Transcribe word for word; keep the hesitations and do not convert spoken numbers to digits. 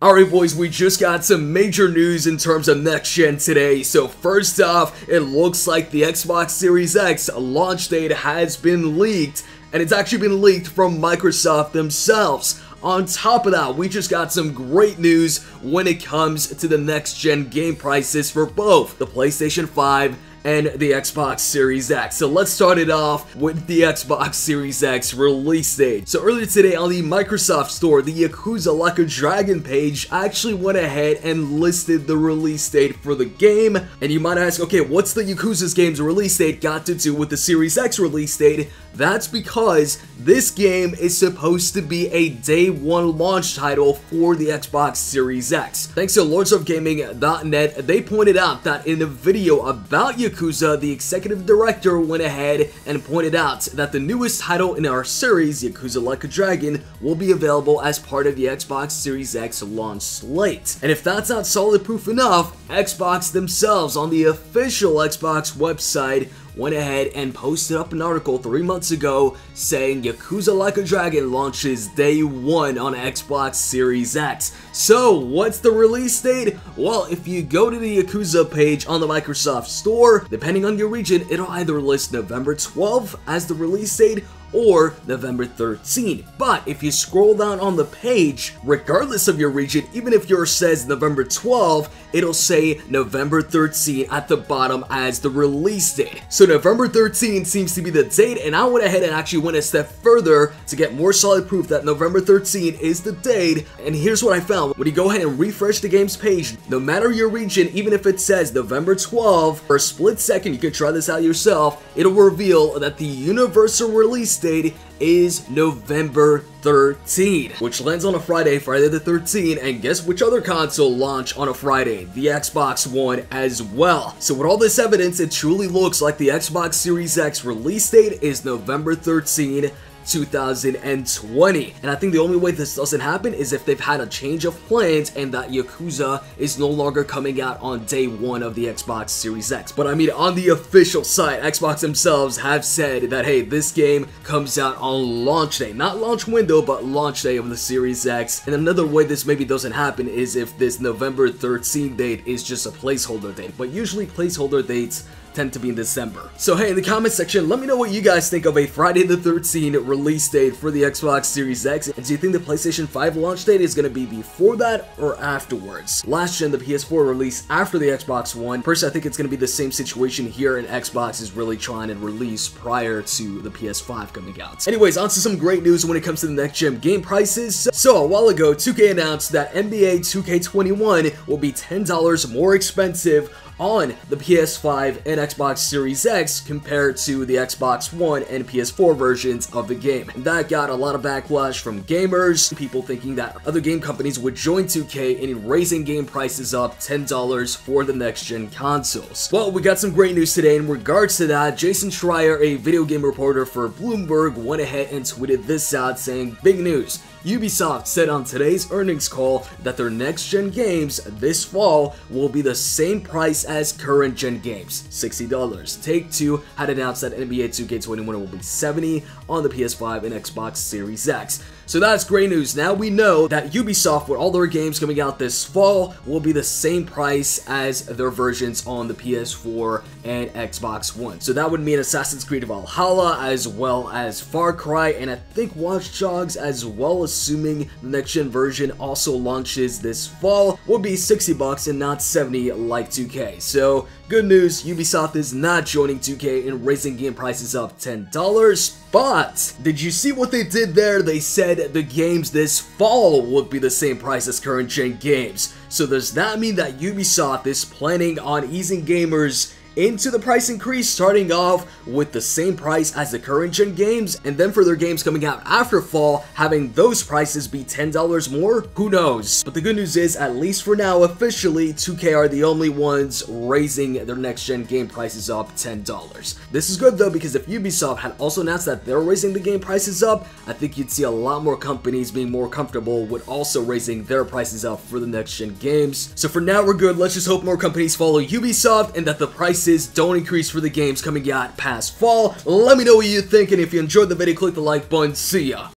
Alright boys, we just got some major news in terms of next gen today. So first off, it looks like the Xbox Series X launch date has been leaked, and it's actually been leaked from Microsoft themselves. On top of that, we just got some great news when it comes to the next gen game prices for both the PlayStation five and the Xbox Series X. So let's start it off with the Xbox Series X release date. So earlier today on the Microsoft Store, the Yakuza Like a Dragon page actually went ahead and listed the release date for the game. And you might ask, okay, what's the Yakuza's game's release date got to do with the Series X release date? That's because this game is supposed to be a day one launch title for the Xbox Series X. Thanks to Lords of Gaming dot net, they pointed out that in the video about Yakuza, Yakuza, the executive director went ahead and pointed out that the newest title in our series, Yakuza Like a Dragon, will be available as part of the Xbox Series X launch slate. And if that's not solid proof enough, Xbox themselves on the official Xbox website went ahead and posted up an article three months ago saying Yakuza Like a Dragon launches day one on Xbox Series X. So what's the release date? Well, if you go to the Yakuza page on the Microsoft Store, depending on your region, it'll either list November twelfth as the release date or November thirteenth. But if you scroll down on the page, regardless of your region, even if yours says November twelfth, it'll say November thirteenth at the bottom as the release date. So November thirteenth seems to be the date, and I went ahead and actually went a step further to get more solid proof that November thirteenth is the date. And here's what I found. When you go ahead and refresh the game's page, no matter your region, even if it says November twelfth, for a split second, you can try this out yourself, it'll reveal that the universal release date is November thirteenth, which lands on a Friday, Friday the thirteenth, and guess which other console launch on a Friday? The Xbox One as well. So with all this evidence, it truly looks like the Xbox Series X release date is November thirteenth, two thousand twenty. And I think the only way this doesn't happen is if they've had a change of plans and that Yakuza is no longer coming out on day one of the Xbox Series X. But I mean, on the official site, Xbox themselves have said that, hey, this game comes out on launch day, not launch window, but launch day of the Series X. And another way this maybe doesn't happen is if this November thirteenth date is just a placeholder date, but usually placeholder dates tend to be in December. So hey, in the comment section, let me know what you guys think of a Friday the thirteenth release date for the Xbox Series X, and do you think the PlayStation five launch date is going to be before that or afterwards? Last gen, the P S four release after the Xbox One. Personally, I think it's going to be the same situation here, and Xbox is really trying to release prior to the P S five coming out. Anyways, on to some great news when it comes to the next gen game prices. So a while ago, two K announced that N B A two K twenty-one will be ten dollars more expensive on the P S five and Xbox Series X compared to the Xbox One and P S four versions of the game. And that got a lot of backlash from gamers, people thinking that other game companies would join two K in raising game prices up ten dollars for the next-gen consoles. Well, we got some great news today in regards to that. Jason Schreier, a video game reporter for Bloomberg, went ahead and tweeted this out saying, "Big news. Ubisoft said on today's earnings call that their next-gen games this fall will be the same price as current-gen games, sixty dollars. Take two had announced that N B A two K twenty-one will be seventy dollars on the P S five and Xbox Series X. So that's great news. Now we know that Ubisoft, with all their games coming out this fall, will be the same price as their versions on the P S four and Xbox One. So that would mean Assassin's Creed Valhalla, as well as Far Cry, and I think Watch Dogs as well, assuming the next-gen version also launches this fall, will be sixty bucks and not seventy like two K. So good news, Ubisoft is not joining two K in raising game prices up ten dollars. But did you see what they did there? They said the games this fall would be the same price as current-gen games. So does that mean that Ubisoft is planning on easing gamers into the price increase, starting off with the same price as the current gen games, and then for their games coming out after fall, having those prices be ten dollars more? Who knows? But the good news is, at least for now, officially, two K are the only ones raising their next gen game prices up ten dollars. This is good though, because if Ubisoft had also announced that they're raising the game prices up, I think you'd see a lot more companies being more comfortable with also raising their prices up for the next gen games. So for now, we're good. Let's just hope more companies follow Ubisoft and that the prices don't increase for the games coming out past fall. Let me know what you think, and if you enjoyed the video, click the like button. See ya.